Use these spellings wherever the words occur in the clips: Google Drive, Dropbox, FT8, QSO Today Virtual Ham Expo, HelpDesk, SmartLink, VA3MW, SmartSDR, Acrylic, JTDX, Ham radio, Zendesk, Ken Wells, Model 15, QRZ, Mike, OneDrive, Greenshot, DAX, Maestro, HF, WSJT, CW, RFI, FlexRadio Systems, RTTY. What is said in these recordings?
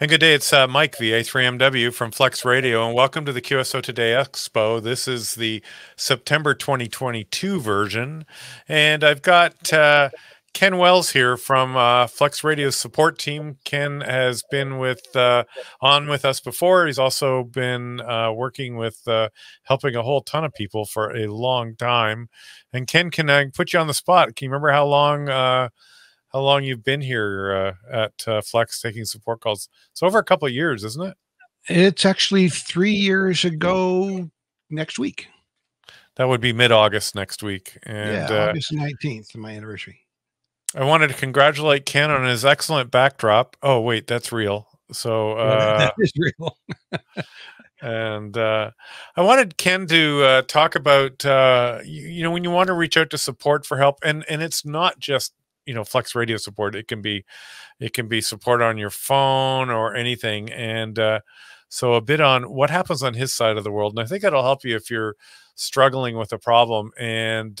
And good day, it's Mike, VA3MW from Flex Radio, and welcome to the QSO Today Expo. This is the September 2022 version, and I've got Ken Wells here from Flex Radio's support team. Ken has been on with us before. He's also been working with helping a whole ton of people for a long time. And Ken, can I put you on the spot? Can you remember how long you've been here at Flex taking support calls? It's over a couple of years, isn't it? It's actually 3 years ago next week. That would be mid-August next week. And, yeah, August 19th, my anniversary. I wanted to congratulate Ken on his excellent backdrop. Oh, wait, that's real. So that is real. And I wanted Ken to talk about, you know, when you want to reach out to support for help, and it's not just, you know, Flex Radio support. It can be support on your phone or anything. And so a bit on what happens on his side of the world. And I think it'll help you if you're struggling with a problem. And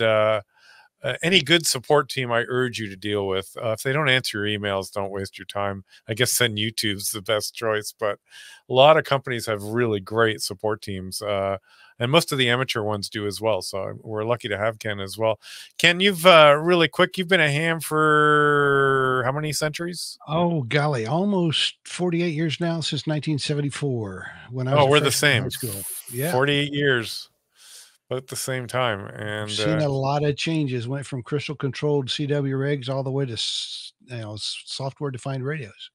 any good support team, I urge you to deal with. If they don't answer your emails, don't waste your time. I guess then YouTube's the best choice. But a lot of companies have really great support teams. And most of the amateur ones do as well. So we're lucky to have Ken as well. Ken, you've really quick, you've been a ham for how many centuries? Oh, golly, almost 48 years now, since 1974. When I was we're the same. Yeah. 48 years, about the same time. And I've seen a lot of changes. Went from crystal controlled CW rigs all the way to, you know, software defined radios.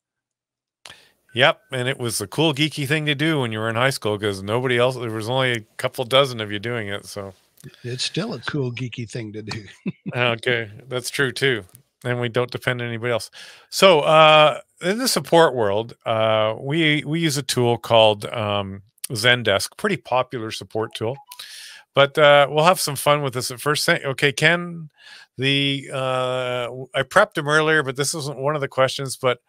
Yep, and it was the cool, geeky thing to do when you were in high school because nobody else, there was only a couple dozen of you doing it, so. It's still a cool, geeky thing to do. Okay, that's true, too. And we don't depend on anybody else. So in the support world, we use a tool called Zendesk, pretty popular support tool. But we'll have some fun with this at first. Okay, Ken, I prepped him earlier, but this isn't one of the questions, but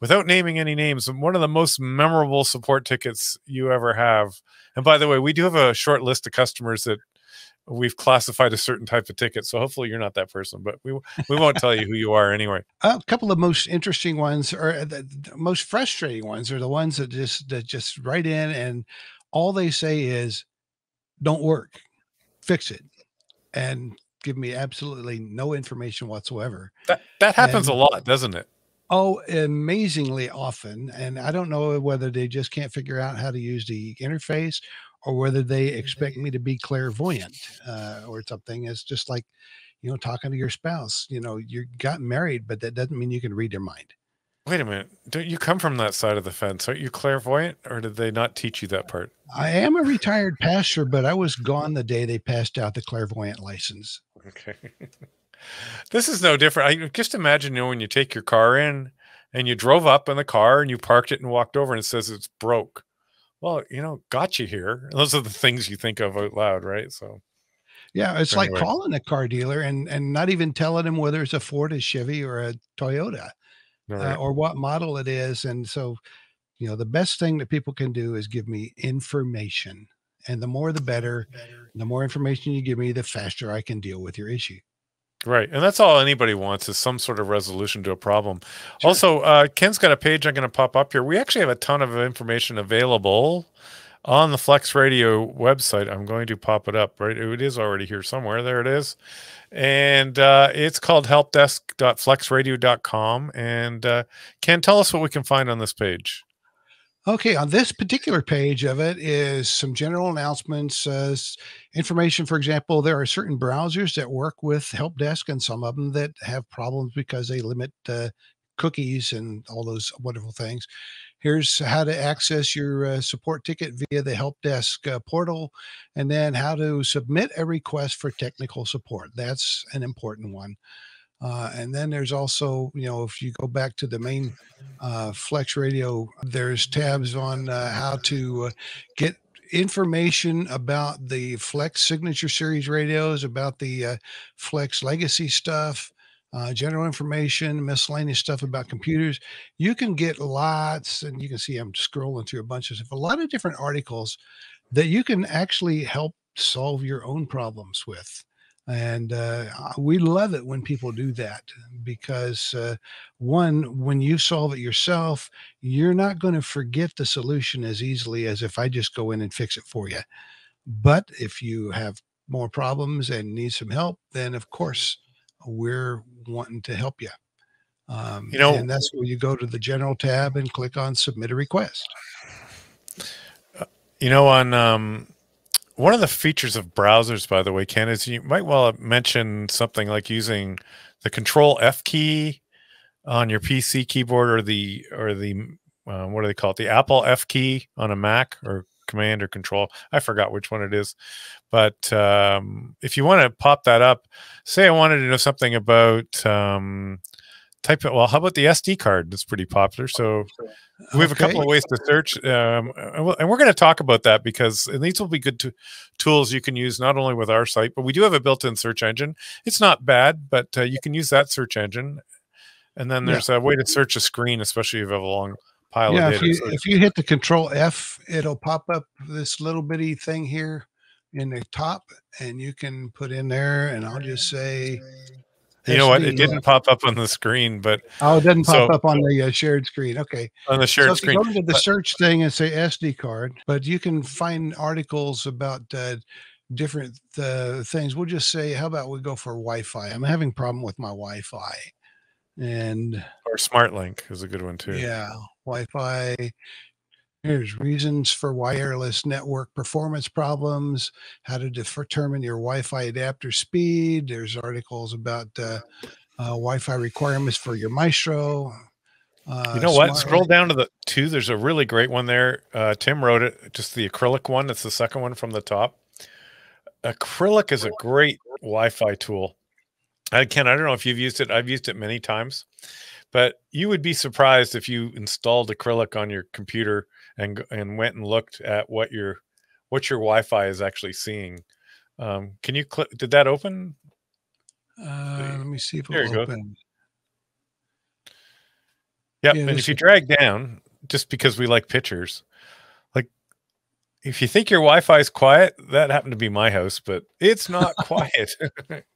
without naming any names, one of the most memorable support tickets you ever have. And by the way, we do have a short list of customers that we've classified a certain type of ticket. So hopefully you're not that person, but we won't tell you who you are anyway. A couple of most interesting ones, or the most frustrating ones, are the ones that just write in and all they say is, "Don't work, fix it," and give me absolutely no information whatsoever. That happens a lot, doesn't it? Oh, amazingly often. And I don't know whether they just can't figure out how to use the interface or whether they expect me to be clairvoyant or something. It's just like, you know, talking to your spouse. You know, you got married, but that doesn't mean you can read their mind. Wait a minute. Don't you come from that side of the fence? Aren't you clairvoyant, or did they not teach you that part? I am a retired pastor, but I was gone the day they passed out the clairvoyant license. Okay. This is no different. I just imagine, you know, when you take your car in and you drove up in the car and you parked it and walked over and it says it's broke. Well, you know, got you here. Those are the things you think of out loud, right? So, yeah, it's anyway, like calling a car dealer and not even telling them whether it's a Ford, a Chevy, or a Toyota, right, or what model it is. And so, you know, the best thing that people can do is give me information, and the more the better. The more information you give me, the faster I can deal with your issue. Right. And that's all anybody wants, is some sort of resolution to a problem. Sure. Also, Ken's got a page I'm going to pop up here. We actually have a ton of information available on the Flex Radio website. I'm going to pop it up, right? It is already here somewhere. There it is. And it's called helpdesk.flexradio.com. And Ken, tell us what we can find on this page. Okay, on this particular page of it is some general announcements, information. For example, there are certain browsers that work with help desk, and some of them that have problems because they limit cookies and all those wonderful things. Here's how to access your support ticket via the help desk portal, and then how to submit a request for technical support. That's an important one. And then there's also, you know, if you go back to the main Flex Radio, there's tabs on how to get information about the Flex Signature Series radios, about the Flex Legacy stuff, general information, miscellaneous stuff about computers. You can get lots, and you can see I'm scrolling through a bunch of stuff, a lot of different articles that you can actually help solve your own problems with. And we love it when people do that because, one, when you solve it yourself, you're not going to forget the solution as easily as if I just go in and fix it for you. But if you have more problems and need some help, then, of course, we're wanting to help you. And that's where you go to the general tab and click on submit a request. You know, on one of the features of browsers, by the way, Ken, is you might well mention something like using the Control F key on your PC keyboard, or the what do they call it, the Apple F key on a Mac, or Command or Control. I forgot which one it is. But if you want to pop that up, say I wanted to know something about type it. Well, how about the SD card? That's pretty popular. So we have a couple of ways to search. And we're going to talk about that because these will be good tools you can use not only with our site, but we do have a built-in search engine. It's not bad, but you can use that search engine. And then there's a way to search a screen, especially if you have a long pile of data. If you hit the Control F, it'll pop up this little bitty thing here in the top, and you can put in there, and I'll just say... You know what? It didn't pop up on the screen, but it doesn't pop up on the shared screen. Okay, on the shared screen. Go to the search thing and say SD card, but you can find articles about different things. We'll just say, how about we go for Wi-Fi? I'm having a problem with my Wi-Fi, and or SmartLink is a good one too. Yeah, Wi-Fi. Here's reasons for wireless network performance problems, how to determine your Wi-Fi adapter speed. There's articles about Wi-Fi requirements for your Maestro. You know what? Scroll down to the two. There's a really great one there. Tim wrote it, just the acrylic one. That's the second one from the top. Acrylic is a great Wi-Fi tool. Ken, I don't know if you've used it. I've used it many times. But you would be surprised if you installed acrylic on your computer and went and looked at what your Wi-Fi is actually seeing. Can you click? Did that open? Let me see if it'll open. Yep. Yeah, and if you drag down, just because we like pictures, like if you think your Wi-Fi is quiet, that happened to be my house, but it's not quiet.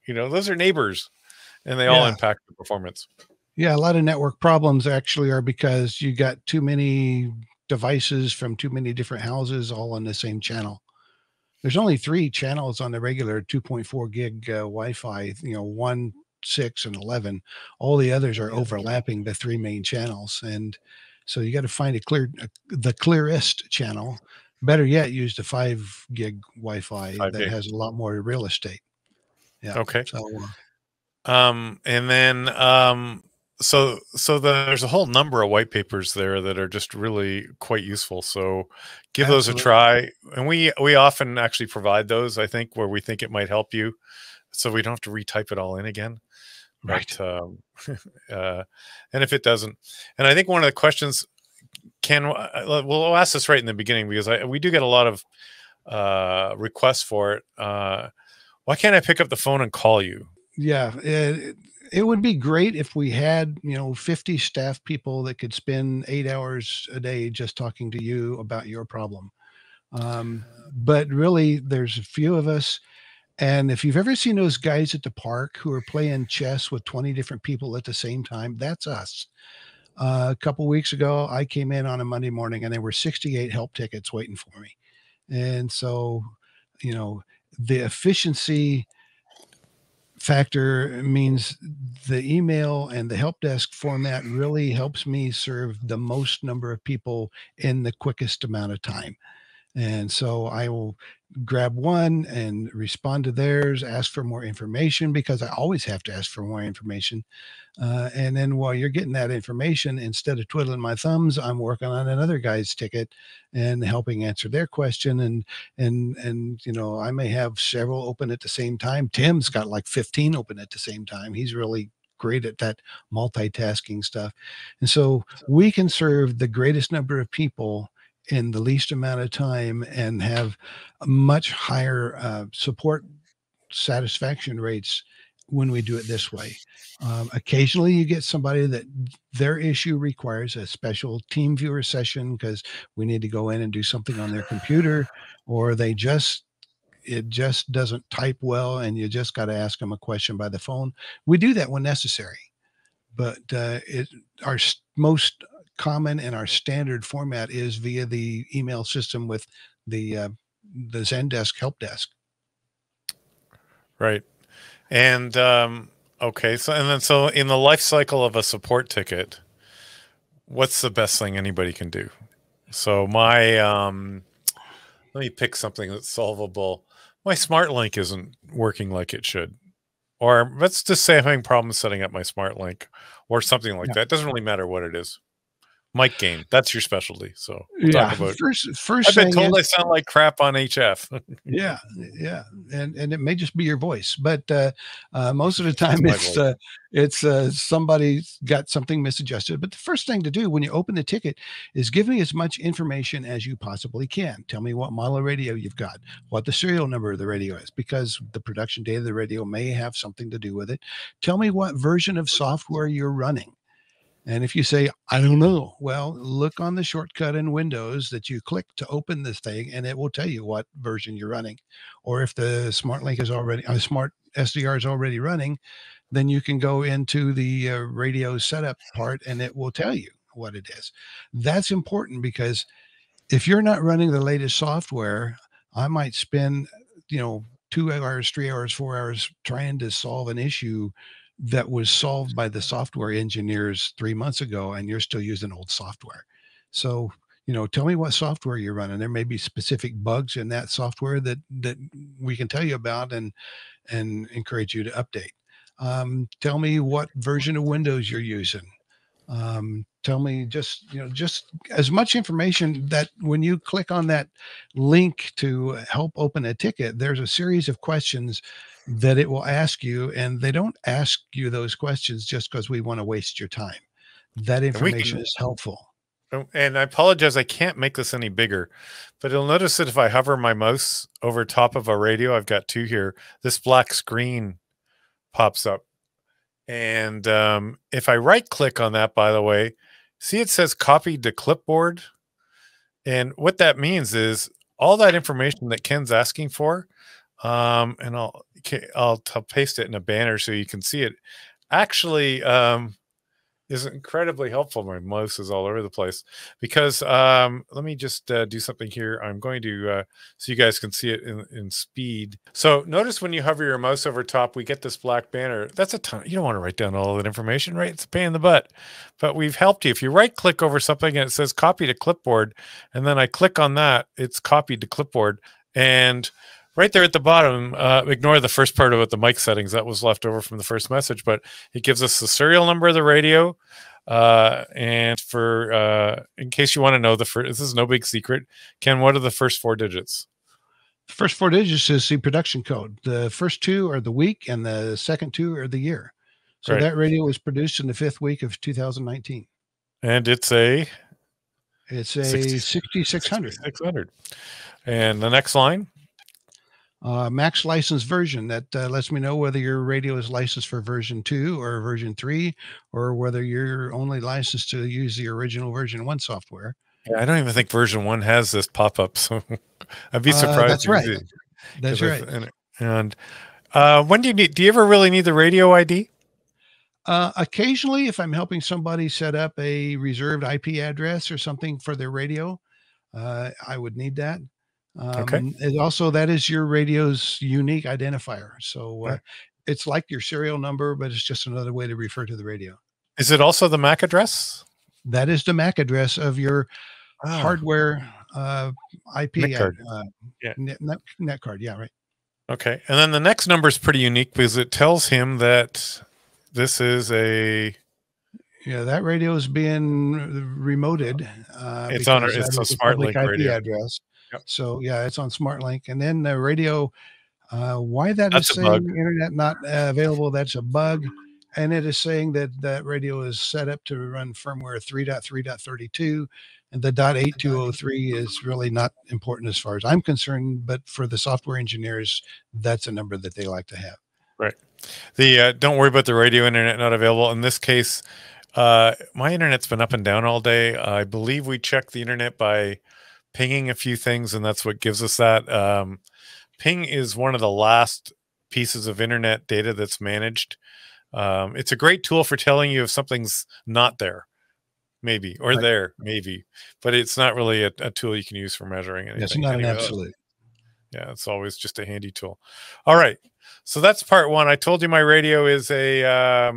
You know, those are neighbors, and they all impact the performance. Yeah, a lot of network problems actually are because you got too many devices from too many different houses all on the same channel. There's only 3 channels on the regular 2.4 gig Wi-Fi, you know, 1, 6, and 11. All the others are overlapping the 3 main channels. And so you got to find the clearest channel. Better yet, use the 5 gig Wi-Fi that has a lot more real estate. Yeah. Okay. So, and then... So there's a whole number of white papers there that are just really quite useful. So give those a try. And we often actually provide those, I think, where we think it might help you. So we don't have to retype it all in again. Right. But, and if it doesn't. And I think one of the questions, Ken, we'll ask this right in the beginning, because we do get a lot of requests for it. Why can't I pick up the phone and call you? Yeah. It would be great if we had, you know, 50 staff people that could spend 8 hours a day just talking to you about your problem. But really, there's a few of us. And if you've ever seen those guys at the park who are playing chess with 20 different people at the same time, that's us. A couple weeks ago, I came in on a Monday morning and there were 68 help tickets waiting for me. And so, you know, the efficiency factor means the email and the help desk format really helps me serve the most number of people in the quickest amount of time. And so I will grab one and respond to theirs, ask for more information, because I always have to ask for more information. And then while you're getting that information, instead of twiddling my thumbs, I'm working on another guy's ticket and helping answer their question. And you know, I may have several open at the same time. Tim's got like 15 open at the same time. He's really great at that multitasking stuff. And so we can serve the greatest number of people in the least amount of time and have much higher support satisfaction rates when we do it this way. Occasionally you get somebody that their issue requires a special team viewer session because we need to go in and do something on their computer, or they just it just doesn't type well, and you just got to ask them a question by the phone. We do that when necessary, but our most common and our standard format is via the email system with the Zendesk help desk. Right. And okay, so and then so in the life cycle of a support ticket, what's the best thing anybody can do? So my let me pick something that's solvable. My SmartLink isn't working like it should, or let's just say I'm having problems setting up my SmartLink or something like that. It doesn't really matter what it is. Mike game, that's your specialty. So we'll talk about first I've been told I sound like crap on HF. yeah, and it may just be your voice, but most of the time it's somebody's got something misadjusted. But the first thing to do when you open the ticket is give me as much information as you possibly can. Tell me what model radio you've got, what the serial number of the radio is, because the production date of the radio may have something to do with it. Tell me what version of software you're running. And if you say, I don't know, well, look on the shortcut in Windows that you click to open this thing, and it will tell you what version you're running. Or if the SmartLink is already, SmartSDR is already running, then you can go into the radio setup part, and it will tell you what it is. That's important, because if you're not running the latest software, I might spend, 2 hours, 3 hours, 4 hours trying to solve an issue that was solved by the software engineers 3 months ago, and you're still using old software. So, tell me what software you're running. There may be specific bugs in that software that we can tell you about and encourage you to update. Tell me what version of Windows you're using. Tell me just as much information that when you click on that link to help open a ticket, there's a series of questions that it will ask you, and they don't ask you those questions just because we want to waste your time. That information is helpful. And I apologize, I can't make this any bigger, but you'll notice that if I hover my mouse over top of a radio, I've got two here, this black screen pops up. And if I right click on that, by the way, see, it says copied to clipboard. And what that means is all that information that Ken's asking for, and I'll paste it in a banner so you can see it, actually is incredibly helpful. My mouse is all over the place because let me just do something here. I'm going to, so you guys can see it in speed. So notice when you hover your mouse over top, we get this black banner. That's a ton. You don't want to write down all that information, right? It's a pain in the butt, but we've helped you. If you right click over something and it says copy to clipboard, and then I click on that, it's copied to clipboard. And right there at the bottom, ignore the first part about the mic settings. That was left over from the first message, but it gives us the serial number of the radio. And for in case you want to know, this is no big secret. Ken, what are the first four digits? The first four digits is the production code. The first two are the week, and the second two are the year. So that radio was produced in the 5th week of 2019. And it's a? It's a 6600. 6600. And the next line? Max license version, that lets me know whether your radio is licensed for version 2 or version 3, or whether you're only licensed to use the original version 1 software. Yeah, I don't even think version 1 has this pop-up, so I'd be surprised. That's right. That's right. And when do you ever really need the radio ID? Occasionally, if I'm helping somebody set up a reserved IP address or something for their radio, I would need that. Okay. And also, that is your radio's unique identifier. So it's like your serial number, but it's just another way to refer to the radio. Is it also the MAC address? That is the MAC address of your hardware IP net card. Yeah, right. Okay. And then the next number is pretty unique because it tells him that this is a... Yeah, that radio is being remoted. It's a SmartLink radio address. Yep. So yeah, it's on SmartLink, and then the radio. Why that's is saying internet not available? That's a bug, and it is saying that that radio is set up to run firmware 3.3.32, and the .8203 is really not important as far as I'm concerned. But for the software engineers, that's a number that they like to have. Right. The don't worry about the radio internet not available in this case. My internet's been up and down all day. I believe we checked the internet by pinging a few things, and that's what gives us that. Ping is one of the last pieces of internet data that's managed. It's a great tool for telling you if something's not there, maybe, or there, maybe, but it's not really a tool you can use for measuring anything. It's not an absolute. Yeah, it's always just a handy tool. All right, so that's part one. I told you my radio is a,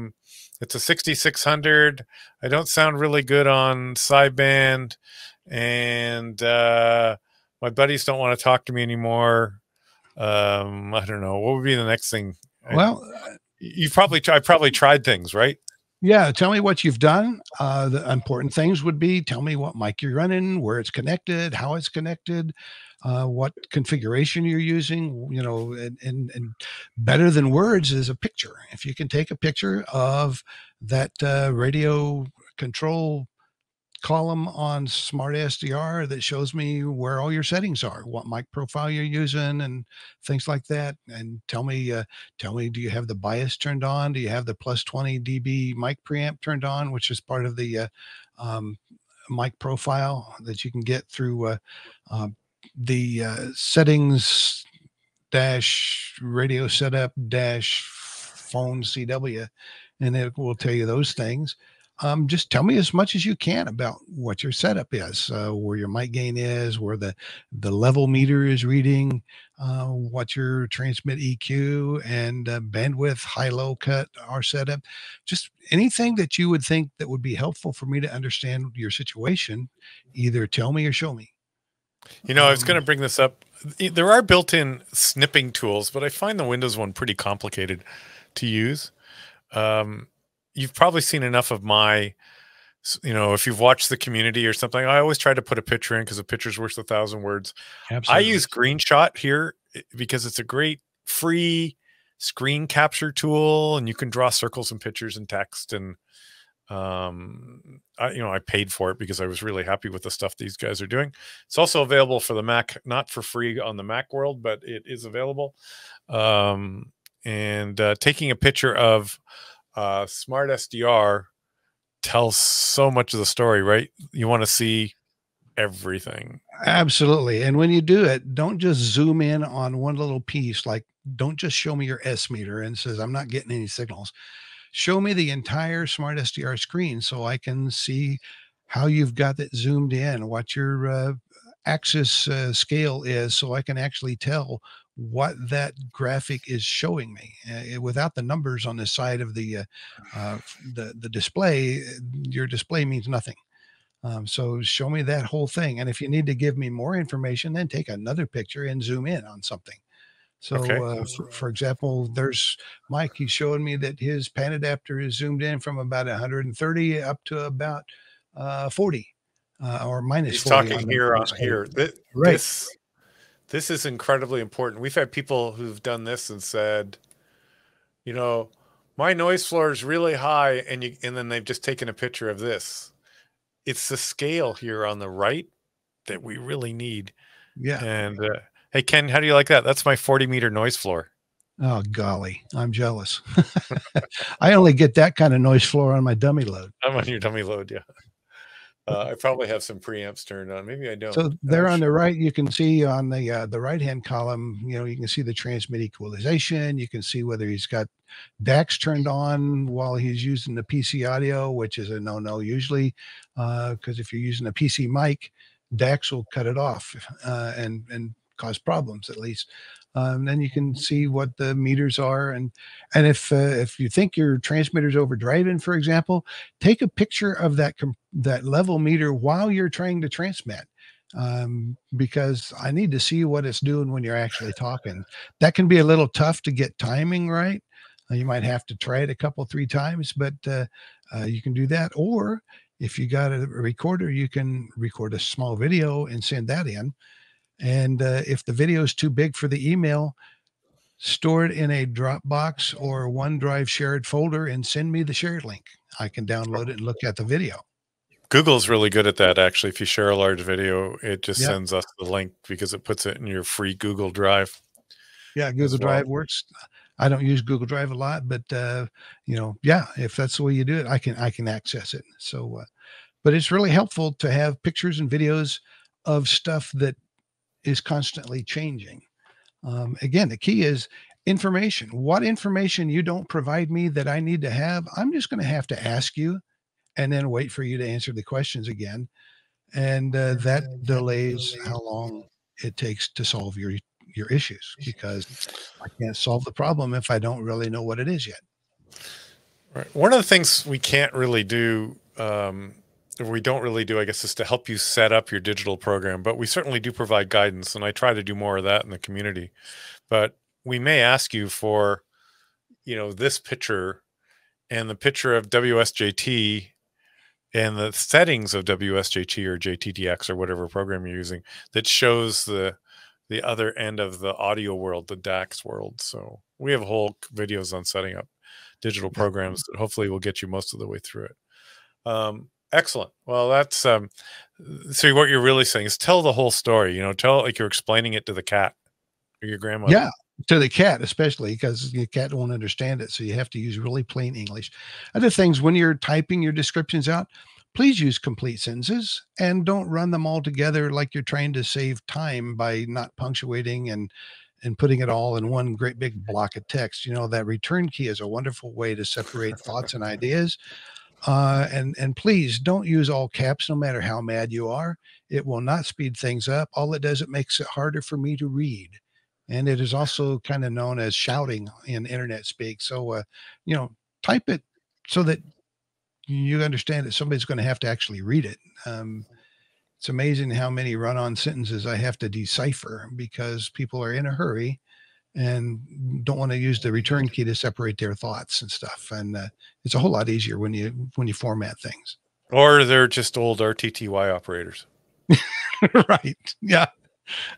it's a 6600. I don't sound really good on sideband, and my buddies don't want to talk to me anymore. I don't know. What would be the next thing? Well, you've probably tried things, right? Yeah. Tell me what you've done. The important things would be, tell me what mic you're running, where it's connected, how it's connected, what configuration you're using, you know, and better than words is a picture. If you can take a picture of that radio control column on SmartSDR that shows me where all your settings are, what mic profile you're using and things like that. And tell me, do you have the bias turned on? Do you have the plus 20 dB mic preamp turned on, which is part of the mic profile that you can get through the settings dash radio setup dash phone CW. And it will tell you those things. Just tell me as much as you can about what your setup is, where your mic gain is, where the level meter is reading, what your transmit EQ and bandwidth, high-low cut are set up. Just anything that you would think that would be helpful for me to understand your situation, either tell me or show me. You know, I was going to bring this up. There are built-in snipping tools, but I find the Windows one pretty complicated to use. You've probably seen enough of my, you know, if you've watched the community or something, I always try to put a picture in because a picture's worth 1,000 words. Absolutely. I use Greenshot here because it's a great free screen capture tool, and you can draw circles and pictures and text. And, you know, I paid for it because I was really happy with the stuff these guys are doing. It's also available for the Mac, not for free on the Mac world, but it is available. Taking a picture of SmartSDR tells so much of the story, right? You want to see everything. Absolutely. And when you do it, don't just zoom in on one little piece. Like, don't just show me your S meter and says, I'm not getting any signals. Show me the entire SmartSDR screen so I can see how you've got that zoomed in, what your axis scale is, so I can actually tell what that graphic is showing me. Without the numbers on the side of the display, your display means nothing. So show me that whole thing. And if you need to give me more information, then take another picture and zoom in on something. So okay. For example, there's Mike, he's showing me that his pan adapter is zoomed in from about 130 up to about 40 or minus he's 40. He's talking here on here. Right. This is incredibly important. We've had people who've done this and said, you know, my noise floor is really high, and then they've just taken a picture of this. It's the scale here on the right that we really need. Yeah. And hey, Ken, how do you like that? That's my 40-meter noise floor. Oh, golly. I'm jealous. I only get that kind of noise floor on my dummy load. I'm on your dummy load, yeah. I probably have some preamps turned on. Maybe I don't. So there on the right, you can see on the right-hand column, you know, you can see the transmit equalization. You can see whether he's got DAX turned on while he's using the PC audio, which is a no-no usually, because if you're using a PC mic, DAX will cut it off and cause problems at least. Then you can see what the meters are, and if you think your transmitter's overdriving, for example, take a picture of that level meter while you're trying to transmit, because I need to see what it's doing when you're actually talking. That can be a little tough to get timing right. You might have to try it a couple, 3 times, but you can do that. Or if you got a recorder, you can record a small video and send that in. And if the video is too big for the email, store it in a Dropbox or OneDrive shared folder and send me the shared link. I can download it and look at the video. Google's really good at that, actually. If you share a large video, it just sends us the link because it puts it in your free Google Drive. Yeah, Google Drive works. I don't use Google Drive a lot, but, you know, yeah, if that's the way you do it, I can access it. So, but it's really helpful to have pictures and videos of stuff that is constantly changing. Again, the key is information. What information you don't provide me that I need to have, I'm just going to have to ask you and then wait for you to answer the questions again. And that delays how long it takes to solve your issues, because I can't solve the problem if I don't really know what it is yet. Right. One of the things we can't really do, we don't really do, I guess, is to help you set up your digital program, but we certainly do provide guidance, and I try to do more of that in the community. But we may ask you for, you know, this picture and the picture of WSJT and the settings of WSJT or JTDX or whatever program you're using that shows the other end of the audio world, the DAX world. So we have whole videos on setting up digital programs that hopefully will get you most of the way through it. Excellent. Well, that's so what you're really saying is tell the whole story, you know, tell it like you're explaining it to the cat or your grandmother. Yeah, to the cat, especially, because your cat won't understand it. So you have to use really plain English. Other things, when you're typing your descriptions out, please use complete sentences and don't run them all together like you're trying to save time by not punctuating and putting it all in one great big block of text. You know, that return key is a wonderful way to separate thoughts and ideas. And please don't use all caps, no matter how mad you are. It will not speed things up. All it does, it makes it harder for me to read. And it is also kind of known as shouting in internet speak. So, you know, type it so that you understand that somebody's going to have to actually read it. It's amazing how many run-on sentences I have to decipher because people are in a hurry and don't want to use the return key to separate their thoughts and stuff. And it's a whole lot easier when you format things. Or they're just old RTTY operators. Right. Yeah.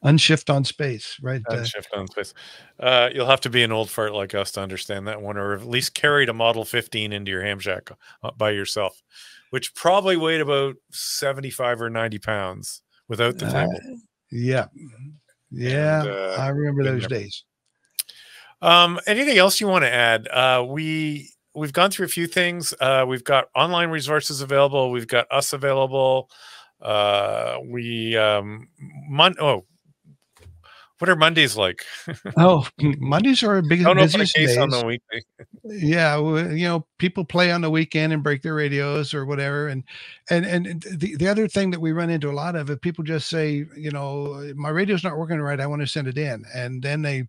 Unshift on space, right? Unshift on space. You'll have to be an old fart like us to understand that one, or at least carried a Model 15 into your ham shack by yourself, which probably weighed about 75 or 90 pounds without the table. Yeah. Yeah. And, I remember those days. Anything else you want to add? We've gone through a few things. We've got online resources available. We've got us available. What are Mondays like? Oh, Mondays are a big busiest on the weekday. Yeah, well, you know, people play on the weekend and break their radios or whatever. And the other thing that we run into a lot of is people just say, you know, my radio's not working right. I want to send it in, and then they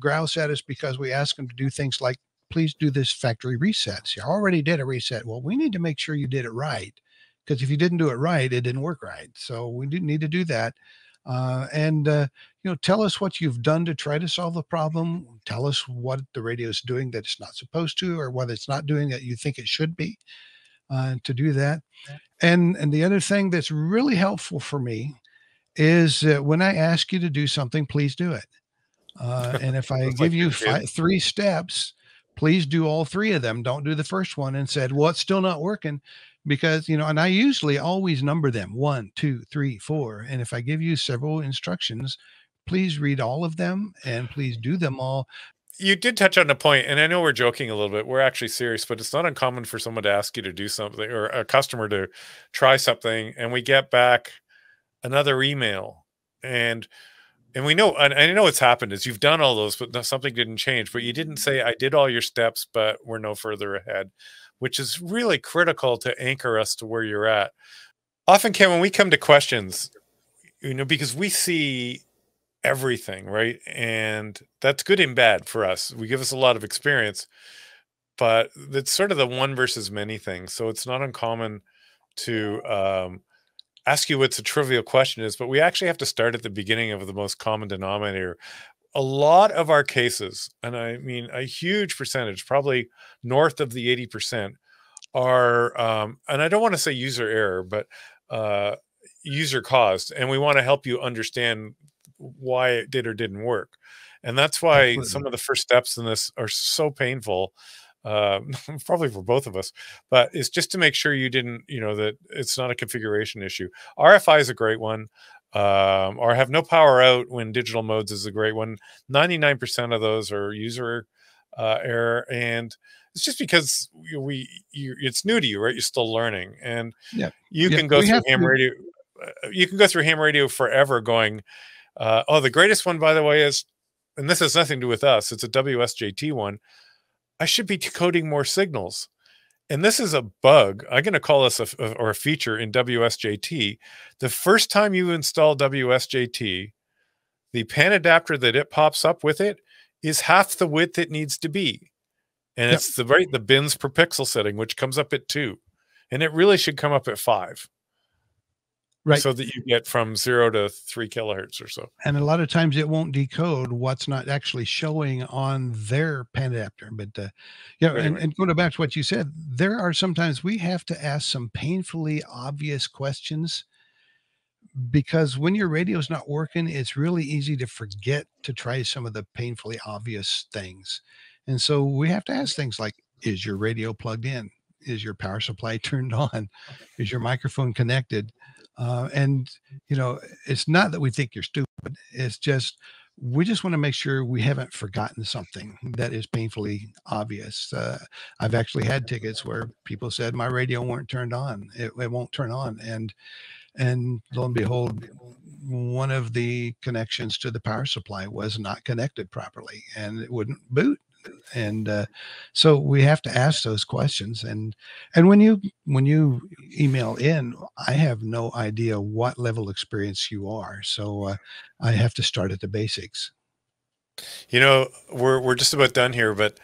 grouse at us because we ask them to do things like, please do this factory reset. So you already did a reset. Well, we need to make sure you did it right, because if you didn't do it right, it didn't work right. So we didn't need to do that. You know, tell us what you've done to try to solve the problem. Tell us what the radio is doing that it's not supposed to, or what it's not doing that you think it should be, to do that. And the other thing that's really helpful for me is that when I ask you to do something, please do it. And if I give you three steps, please do all three of them. Don't do the first one and said, well, it's still not working. Because, you know, and I usually always number them 1, 2, 3, 4. And if I give you several instructions, please read all of them and please do them all. You did touch on a point, and I know we're joking a little bit. We're actually serious, but it's not uncommon for someone to ask you to do something, or a customer to try something, and we get back another email. And we know, and I know it's happened, is you've done all those, but something didn't change. But you didn't say, I did all your steps, but we're no further ahead, which is really critical to anchor us to where you're at. Often, Ken, when we come to questions, you know, because we see everything, right? And that's good and bad for us. We give us a lot of experience, but that's sort of the one versus many thing. So it's not uncommon to ask you what's a trivial question is, but we actually have to start at the beginning of the most common denominator. A lot of our cases, and I mean a huge percentage, probably north of the 80%, are, and I don't want to say user error, but user caused. And we want to help you understand why it did or didn't work. And that's why Absolutely. Some of the first steps in this are so painful, probably for both of us, but it's just to make sure you didn't, you know, that it's not a configuration issue. RFI is a great one. Or have no power out when digital modes is a great one. 99% of those are user error, and it's just because it's new to you, right? You're still learning, and you can go through ham radio. You can go through ham radio forever, going, oh, the greatest one, by the way, is and this has nothing to do with us, it's a WSJT one, I should be decoding more signals. And this is a bug. I'm going to call this a feature in WSJT. The first time you install WSJT, the pan adapter that it pops up with it is half the width it needs to be. And it's the bins per pixel setting, which comes up at 2. And it really should come up at 5. Right. So that you get from 0 to 3 kilohertz or so. And a lot of times it won't decode what's not actually showing on their pan adapter. But yeah, anyway. and going back to what you said, there are sometimes we have to ask some painfully obvious questions, because when your radio's not working, it's really easy to forget to try some of the painfully obvious things. And so we have to ask things like, is your radio plugged in? Is your power supply turned on? Is your microphone connected? And, you know, it's not that we think you're stupid. It's just, we just want to make sure we haven't forgotten something that is painfully obvious. I've actually had tickets where people said my radio weren't turned on. It won't turn on. And lo and behold, one of the connections to the power supply was not connected properly and it wouldn't boot. And so we have to ask those questions. And when you email in, I have no idea what level of experience you are. So I have to start at the basics. You know, we're just about done here, but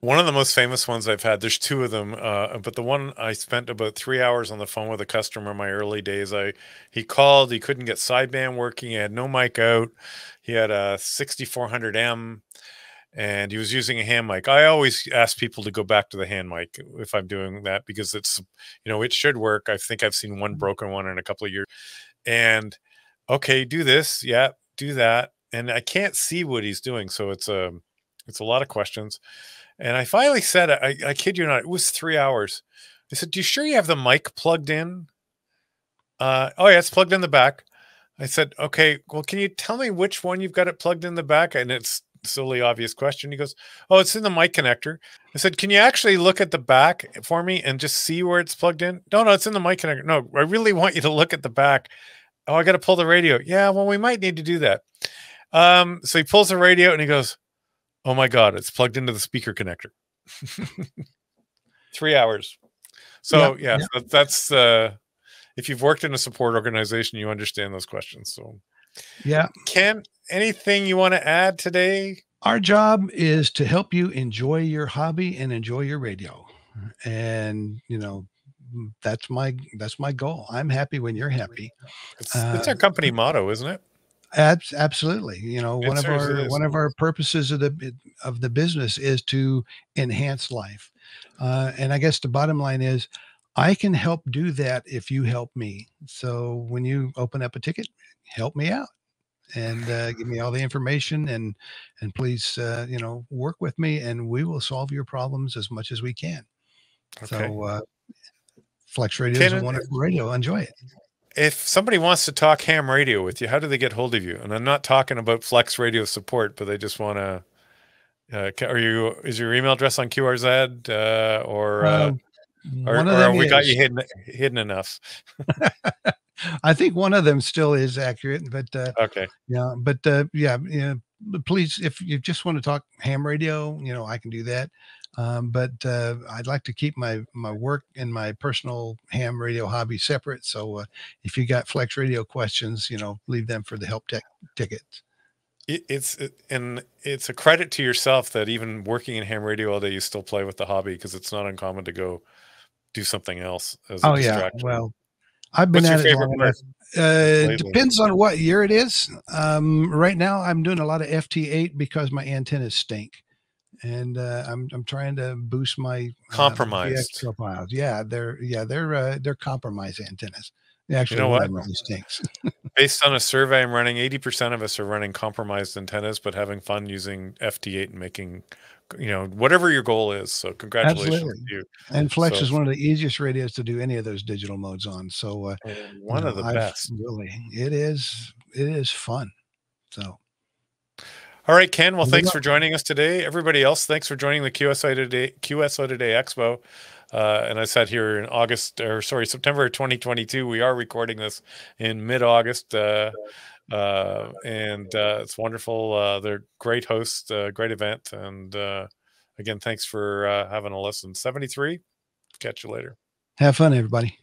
one of the most famous ones I've had, there's 2 of them, but the one I spent about 3 hours on the phone with a customer in my early days. He called, he couldn't get sideband working, he had no mic out, he had a 6400M. And he was using a hand mic. I always ask people to go back to the hand mic if I'm doing that, because it's, you know, it should work. I think I've seen one broken one in a couple of years. And okay, do this, yeah, do that. And I can't see what he's doing. So it's a lot of questions. And I finally said, I kid you not, it was 3 hours. I said, do you sure you have the mic plugged in? Oh yeah, it's plugged in the back. I said, okay, well, can you tell me which one you've got it plugged in the back? And it's silly, obvious question. He goes, oh, it's in the mic connector. I said, can you actually look at the back for me and just see where it's plugged in? No, no, it's in the mic connector. No, I really want you to look at the back. Oh, I got to pull the radio. Yeah, well, we might need to do that. So he pulls the radio and he goes, oh my God, it's plugged into the speaker connector. 3 hours. So yeah, yeah. So that's if you've worked in a support organization, you understand those questions. So yeah. Ken, anything you want to add today? Our job is to help you enjoy your hobby and enjoy your radio. And, you know, that's my goal. I'm happy when you're happy. It's our company motto, isn't it? Absolutely. You know, one of our purposes of the business is to enhance life. And I guess the bottom line is, I can help do that if you help me. So when you open up a ticket, help me out and give me all the information, and please, you know, work with me, and we will solve your problems as much as we can. Okay. So Flex Radio is a wonderful radio. Enjoy it. If somebody wants to talk ham radio with you, how do they get hold of you? And I'm not talking about Flex Radio support, but they just want to, is your email address on QRZ or we got you hidden enough? I think one of them still is accurate, but okay, yeah, but yeah, please, if you just want to talk ham radio, you know, I can do that. But I'd like to keep my work and my personal ham radio hobby separate. So if you got Flex Radio questions, you know, leave them for the help tech ticket. And it's a credit to yourself that even working in ham radio all day, you still play with the hobby, because it's not uncommon to go do something else as a distraction. Yeah, well, I've been at it long enough. It depends on what year it is. Right now, I'm doing a lot of FT8 because my antennas stink, and I'm trying to boost my compromised profiles. Yeah, they're compromised antennas. Actually, you know what? Really stinks. Based on a survey I'm running, 80% of us are running compromised antennas, but having fun using FT8 and making, you know, whatever your goal is. So congratulations. Absolutely. To you. And Flex is one of the easiest radios to do any of those digital modes on. So one of the best. Really, it is fun. So. All right, Ken. Well, thanks for joining us today. Everybody else, thanks for joining the QSO Today Expo. And I sat here in September 2022. We are recording this in mid-August. It's wonderful. They're great hosts, great event. And again, thanks for having a listen. 73, catch you later. Have fun, everybody.